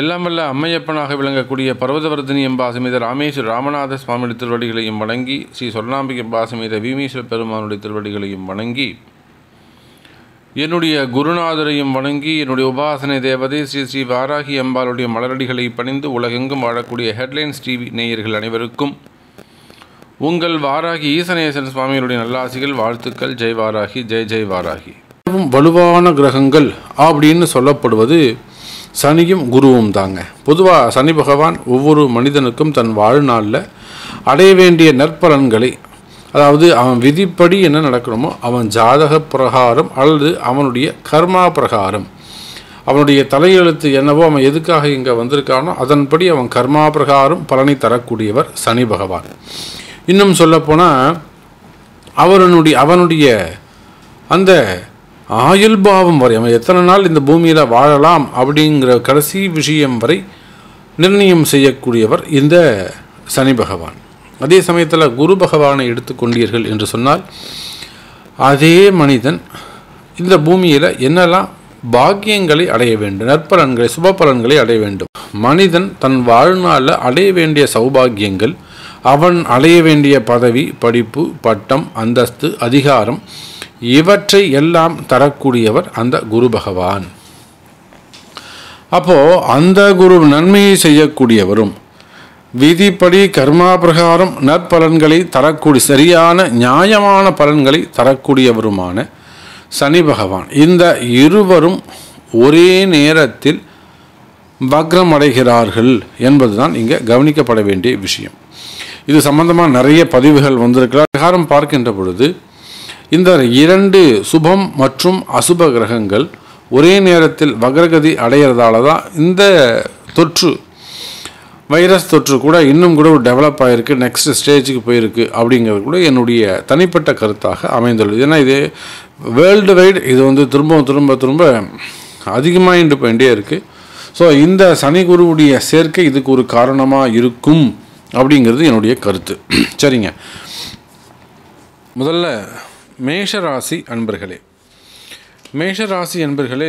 எல்லாமல்ல அம்மையப்பனாக விளங்கக்கூடிய பர்வதவர்தினி எம்பாசமேத ராமேஸ்வர ராமநாத சுவாமியுடைய திருவடிகளையும் வணங்கி, ஸ்ரீ சொல்லாம்பிகை எம்பாசமேத வீமேஸ்வர பெருமானுடைய திருவடிகளையும் வணங்கி, என்னுடைய குருநாதரையும் வணங்கி, என்னுடைய உபாசனை தேவதை ஸ்ரீ ஸ்ரீ வாராகி அம்பாளுடைய மலரடிகளை பணிந்து, உலகெங்கும் வாழக்கூடிய ஹெட்லைன்ஸ் டிவி நேயர்கள் அனைவருக்கும் உங்கள் வாராகி ஈசனேசன் சுவாமியுடைய நல்லாசிகள், வாழ்த்துக்கள். ஜெய் வாராகி, ஜெய் ஜெய் வாராகி. வலுவான கிரகங்கள் அப்படின்னு சொல்லப்படுவது சனியும் குருவும் தாங்க. பொதுவாக சனி பகவான் ஒவ்வொரு மனிதனுக்கும் தன் வாழ்நாளில் அடைய வேண்டிய நற்பலன்களை, அதாவது அவன் விதிப்படி என்ன நடக்கணுமோ அவன் ஜாதக பிரகாரம் அல்லது அவனுடைய கர்மா பிரகாரம், அவனுடைய தலையெழுத்து என்னவோ, அவன் எதுக்காக இங்கே வந்திருக்கானோ அதன்படி அவன் கர்மா பிரகாரம் பலனை தரக்கூடியவர் சனி பகவான். இன்னும் சொல்லப்போனால் அவனுடைய அந்த ஆயுள்பாவம் வரை, அவன் எத்தனை நாள் இந்த பூமியில் வாழலாம் அப்படிங்கிற கடைசி விஷயம் வரை நிர்ணயம் செய்யக்கூடியவர் இந்த சனி பகவான். அதே சமயத்தில் குரு பகவானை எடுத்துக்கொண்டீர்கள் என்று சொன்னால், அதே மனிதன் இந்த பூமியில் என்னெல்லாம் பாக்கியங்களை அடைய வேண்டும், நற்பலன்களை, சுப பலன்களை அடைய வேண்டும், மனிதன் தன் வாழ்நாளில் அடைய வேண்டிய சௌபாகியங்கள், அவன் அடைய வேண்டிய பதவி, படிப்பு, பட்டம், அந்தஸ்து, அதிகாரம், இவற்றை எல்லாம் தரக்கூடியவர் அந்த குரு பகவான். அப்போது அந்த குரு நன்மையை செய்யக்கூடியவரும், விதிப்படி கர்மா பிரகாரம் நற்பலன்களை தரக்கூடிய, சரியான நியாயமான பலன்களை தரக்கூடியவருமான சனி பகவான், இந்த இருவரும் ஒரே நேரத்தில் வக்ரம் அடைகிறார்கள் என்பதுதான் இங்கே கவனிக்கப்பட வேண்டிய விஷயம். இது சம்பந்தமாக நிறைய பதிவுகள் வந்திருக்கிறார். பிரகாரம் பார்க்கின்ற பொழுது இந்த இரண்டு சுபம் மற்றும் அசுப கிரகங்கள் ஒரே நேரத்தில் வக்ரகதி அடைகிறதால தான் இந்த தொற்று, வைரஸ் தொற்று கூட இன்னும் கூட டெவலப் ஆகிருக்கு, நெக்ஸ்ட் ஸ்டேஜுக்கு போயிருக்கு அப்படிங்கிறது கூட என்னுடைய தனிப்பட்ட கருத்தாக அமைந்துள்ளது. ஏன்னா இது வேர்ல்டு வைடு, இது வந்து திரும்ப திரும்ப திரும்ப அதிகமாகிட்டு போயிட்டே இருக்குது. ஸோ இந்த சனி குருவுடைய சேர்க்கை இதுக்கு ஒரு காரணமாக இருக்கும் அப்படிங்கிறது என்னுடைய கருத்து. சரிங்க, முதல்ல மேஷராசி அன்பர்களே, மேஷராசி அன்பர்களே,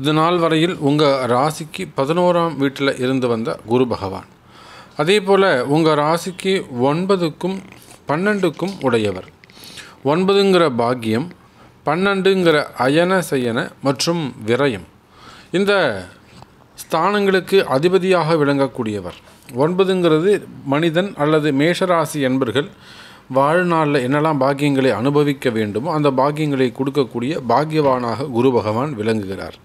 இது நாள் வரையில் உங்கள் ராசிக்கு 11ஆம் வீட்டில் இருந்து வந்த குரு பகவான், அதே போல் உங்கள் ராசிக்கு 9க்கும் 12க்கும் உடையவர். 9ங்கிற பாக்கியம், 12ங்கிற அயன சயன மற்றும் விரயம், இந்த ஸ்தானங்களுக்கு அதிபதியாக விளங்கக்கூடியவர். 9ங்கிறது மனிதன் அல்லது மேஷராசி அன்பர்கள் வாழ்நாளில் என்னெல்லாம் பாக்கியங்களை அனுபவிக்க வேண்டுமோ அந்த பாக்கியங்களை கொடுக்கக்கூடிய பாக்கியவானாக குரு பகவான் விளங்குகிறார்.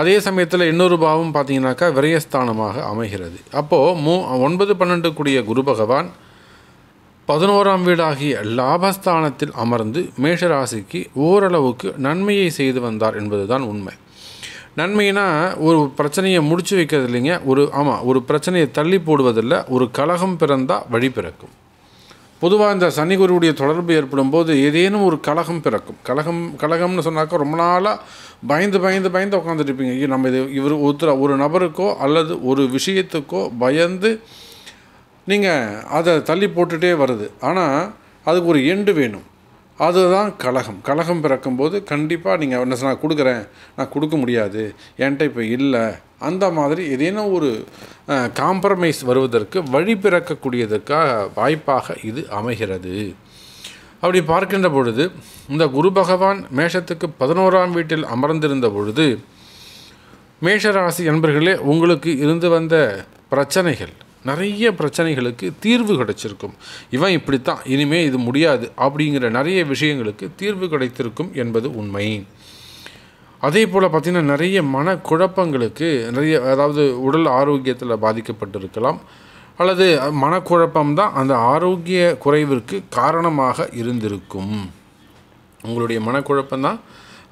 அதே சமயத்தில் இன்னொரு பாவம் பார்த்தீங்கன்னாக்கா விரயஸ்தானமாக அமைகிறது. அப்போது 9, 12 கூடிய குரு பகவான் 11ஆம் வீடாகிய லாபஸ்தானத்தில் அமர்ந்து மேஷராசிக்கு ஓரளவுக்கு நன்மையை செய்து வந்தார் என்பது தான் உண்மை. நன்மைனா ஒரு பிரச்சனையை முடிச்சு வைக்கிறது இல்லைங்க, ஒரு பிரச்சனையை தள்ளி போடுவதில்லை. ஒரு கலகம் பிறந்தால் வழி பிறக்கும். பொதுவாக இந்த சனி குருவுடைய தொடர்பு ஏற்படும் போது ஏதேனும் ஒரு கலகம் பிறக்கும். கலகம்னு சொன்னாக்கா ரொம்ப நாளாக பயந்து பயந்து பயந்து உட்காந்துட்ருப்பீங்க. ஐயோ, நம்ம இது ஒரு நபருக்கோ அல்லது ஒரு விஷயத்துக்கோ பயந்து நீங்கள் அதை தள்ளி போட்டுகிட்டே வருது. ஆனால் அதுக்கு ஒரு எண்டு வேணும், அதுதான் கலகம். கலகம் பிறக்கும்போது கண்டிப்பாக நீங்கள் என்ன சொன்னால் கொடுக்குறேன், நான் கொடுக்க முடியாது, என்கிட்ட இப்போ இல்லை, அந்த மாதிரி ஏதேனும் ஒரு காம்ப்ரமைஸ் வருவதற்கு வழி பிறக்கக்கூடியதற்காக வாய்ப்பாக இது அமைகிறது. அப்படி பார்க்கின்ற பொழுது இந்த குரு பகவான் மேஷத்துக்கு 11ஆம் வீட்டில் அமர்ந்திருந்த பொழுது, மேஷராசி அன்பர்களே, உங்களுக்கு இருந்து வந்த பிரச்சனைகள், நிறைய பிரச்சனைகளுக்கு தீர்வு கிடைச்சிருக்கும். இவன் இப்படித்தான், இனிமேல் இது முடியாது அப்படிங்கிற நிறைய விஷயங்களுக்கு தீர்வு கிடைத்திருக்கும் என்பது உண்மை. அதே போல் பார்த்திங்கன்னா நிறைய மனக்குழப்பங்களுக்கு, நிறைய அதாவது உடல் ஆரோக்கியத்தில் பாதிக்கப்பட்டிருக்கலாம் அல்லது மனக்குழப்பம்தான் அந்த ஆரோக்கிய குறைவிற்கு காரணமாக இருந்திருக்கும். உங்களுடைய மனக்குழப்பம்தான்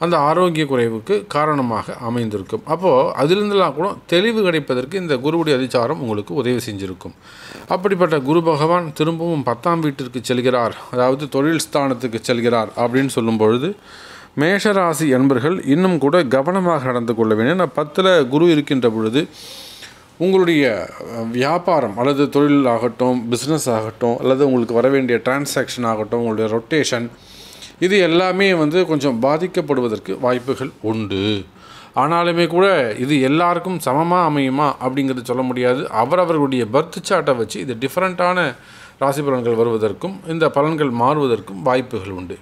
அந்த ஆரோக்கிய குறைவுக்கு காரணமாக அமைந்திருக்கும். அப்போது அதிலிருந்தெல்லாம் கூட தெளிவு கிடைப்பதற்கு இந்த குருவுடைய அதிசாரம் உங்களுக்கு உதவி செஞ்சுருக்கும். அப்படிப்பட்ட குரு பகவான் திரும்பவும் 10ஆம் வீட்டிற்கு செல்கிறார், அதாவது தொழில் ஸ்தானத்துக்கு செல்கிறார் அப்படின்னு சொல்லும் பொழுது மேஷராசி அன்பர்கள் இன்னும் கூட கவனமாக நடந்து கொள்ள வேண்டும். ஏன்னா 10ல் குரு இருக்கின்ற பொழுது உங்களுடைய வியாபாரம் அல்லது தொழில் ஆகட்டும், பிஸ்னஸ் ஆகட்டும், அல்லது உங்களுக்கு வர வேண்டிய டிரான்சாக்ஷன் ஆகட்டும், உங்களுடைய ரொட்டேஷன், இது எல்லாமே வந்து கொஞ்சம் பாதிக்கப்படுவதற்கு வாய்ப்புகள் உண்டு. ஆனாலுமே கூட இது எல்லாருக்கும் சமமாக அமையுமா அப்படிங்கிறது சொல்ல முடியாது. அவரவர்களுடைய பர்த் சார்ட்டை வச்சு இது டிஃப்ரெண்ட்டான ராசி பலன்கள் வருவதற்கும் இந்த பலன்கள் மாறுவதற்கும் வாய்ப்புகள் உண்டு.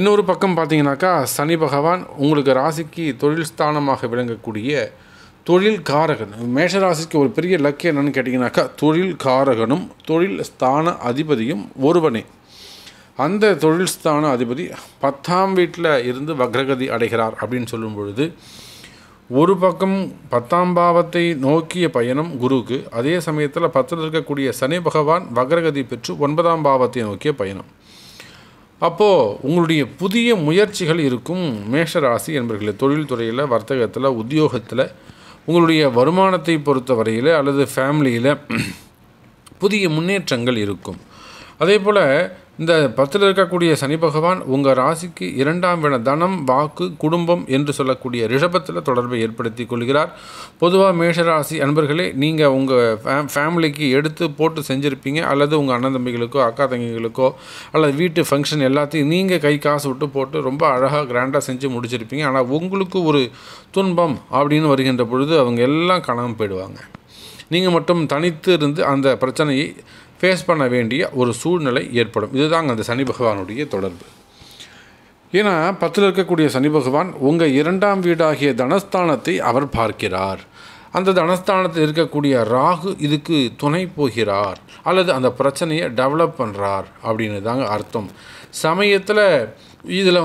இன்னொரு பக்கம் பார்த்தீங்கன்னாக்கா, சனி பகவான் உங்களுக்கு ராசிக்கு தொழில் ஸ்தானமாக விளங்கக்கூடிய தொழில் காரகன். மேஷராசிக்கு ஒரு பெரிய லக்கு என்னென்னு கேட்டிங்கனாக்கா, தொழில் காரகனும் தொழில் ஸ்தான அதிபதியும் ஒருவனே. அந்த தொழில் ஸ்தான அதிபதி 10ஆம் வீட்டில் இருந்து வக்ரகதி அடைகிறார் அப்படின்னு சொல்லும் பொழுது, ஒரு பக்கம் 10ஆம் பாவத்தை நோக்கிய பயணம் குருவுக்கு, அதே சமயத்தில் 10ல் இருக்கக்கூடிய சனி பகவான் வக்ரகதி பெற்று 9ஆம் பாவத்தை நோக்கிய பயணம். அப்போது உங்களுடைய புதிய முயற்சிகள் இருக்கும். மேஷராசி என்பவர்களே, தொழில் துறையில், வர்த்தகத்தில், உத்தியோகத்தில் உங்களுடைய வருமானத்தை பொறுத்த வரையில் அல்லது ஃபேமிலியில் புதிய முன்னேற்றங்கள் இருக்கும். அதே போல் இந்த 10ல் இருக்கக்கூடிய சனி பகவான் உங்கள் ராசிக்கு 2ஆம் வீண தனம், வாக்கு, குடும்பம் என்று சொல்லக்கூடிய ரிஷபத்தில் தொடர்பை ஏற்படுத்தி கொள்கிறார். பொதுவாக மேஷராசி அன்பர்களே, நீங்கள் உங்கள் ஃபேமிலிக்கு எடுத்து போட்டு செஞ்சுருப்பீங்க, அல்லது உங்கள் அண்ணன் தம்பிகளுக்கோ அக்கா தங்கிகளுக்கோ அல்லது வீட்டு ஃபங்க்ஷன் எல்லாத்தையும் நீங்கள் கை காசு விட்டு போட்டு ரொம்ப அழகாக கிராண்டாக செஞ்சு முடிச்சிருப்பீங்க. ஆனால் உங்களுக்கு ஒரு துன்பம் அப்படின்னு வருகின்ற பொழுது அவங்க எல்லாம் காணாமல் போயிடுவாங்க. நீங்கள் மட்டும் தனித்து இருந்து அந்த பிரச்சனையை ஃபேஸ் பண்ண வேண்டிய ஒரு சூழ்நிலை ஏற்படும். இதுதாங்க அந்த சனி பகவானுடைய தொடர்பு. ஏன்னா 10ல் இருக்கக்கூடிய சனி பகவான் உங்கள் 2ஆம் வீடாகிய தனஸ்தானத்தை அவர் பார்க்கிறார். அந்த தனஸ்தானத்தில் இருக்கக்கூடிய ராகு இதுக்கு துணை போகிறார் அல்லது அந்த பிரச்சனையை டெவலப் பண்ணுறார் அப்படின்னு தாங்க அர்த்தம். சமயத்தில் இதில்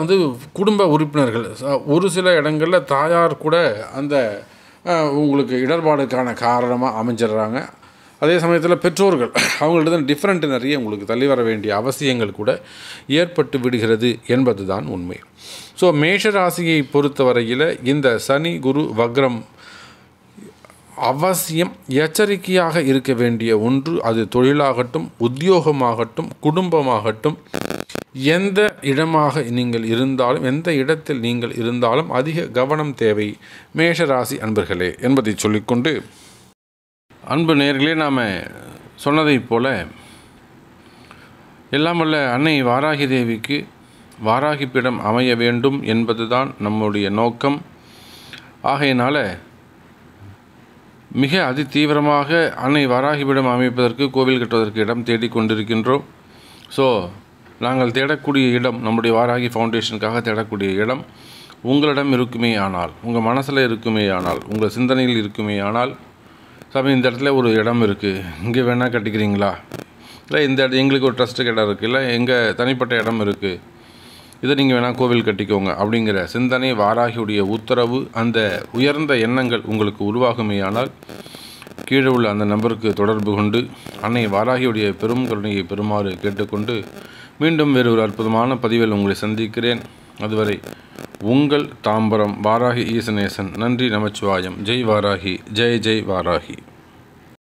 குடும்ப உறுப்பினர்கள் ஒரு சில இடங்களில் தாயார் கூட அந்த உங்களுக்கு இடர்பாடுக்கான காரணமாக அமைஞ்சிடுறாங்க. அதே சமயத்தில் பெற்றோர்கள் அவங்கள்ட்ட தான் டிஃப்ரெண்ட் நிறைய உங்களுக்கு தள்ளி வர வேண்டிய அவசியங்கள் கூட ஏற்பட்டு விடுகிறது என்பது தான் உண்மை. ஸோ மேஷராசியை பொறுத்த வரையில் இந்த சனி குரு வக்ரம் அவசியம் எச்சரிக்கையாக இருக்க வேண்டிய ஒன்று. அது தொழிலாகட்டும், உத்தியோகமாகட்டும், குடும்பமாகட்டும், எந்த இடமாக நீங்கள் இருந்தாலும், எந்த இடத்தில் நீங்கள் இருந்தாலும் அதிக கவனம் தேவை மேஷராசி அன்பர்களே என்பதை சொல்லிக்கொண்டு, அன்பு நேயர்களே, நாம் சொன்னதைப் போல் எல்லாம் வல்ல அன்னை வாராகி தேவிக்கு வாராகி பீடம் அமைய வேண்டும் என்பது தான் நம்முடைய நோக்கம். ஆகையினால் மிக அதி தீவிரமாக அன்னை வாராகி பீடம் அமைப்பதற்கு, கோவில் கட்டுவதற்கு இடம் தேடிக்கொண்டிருக்கின்றோம். ஸோ நாங்கள் தேடக்கூடிய இடம், நம்முடைய வாராகி ஃபவுண்டேஷனுக்காக தேடக்கூடிய இடம் உங்களிடம் இருக்குமே ஆனால், உங்கள் மனசில் இருக்குமே ஆனால், உங்கள் சிந்தனையில் இருக்குமே ஆனால், சாமி இந்த இடத்துல ஒரு இடம் இருக்குது, இங்கே வேணால் கட்டிக்கிறீங்களா, இல்லை இந்த இடத்துல எங்களுக்கு ஒரு ட்ரஸ்ட்டு இடம் இருக்குது, இல்லை எங்கள் தனிப்பட்ட இடம் இருக்குது, இதை நீங்கள் வேணால் கோவில் கட்டிக்கோங்க அப்படிங்கிற சிந்தனை, வாராகியுடைய உத்தரவு, அந்த உயர்ந்த எண்ணங்கள் உங்களுக்கு உருவாகுமேயானால் கீழே உள்ள அந்த நம்பருக்கு தொடர்பு கொண்டு அன்னை வாராகியுடைய பெரும் கருணையை பெறுமாறு கேட்டுக்கொண்டு, மீண்டும் வேறு ஒரு அற்புதமான பதிவில் உங்களை சந்திக்கிறேன். அதுவரை உங்கள் தாம்பரம் வாராகி ஈசநேசன். நன்றி. நமச்சிவாயம். ஜெய் வாராகி, ஜெய் ஜெய் வாராகி.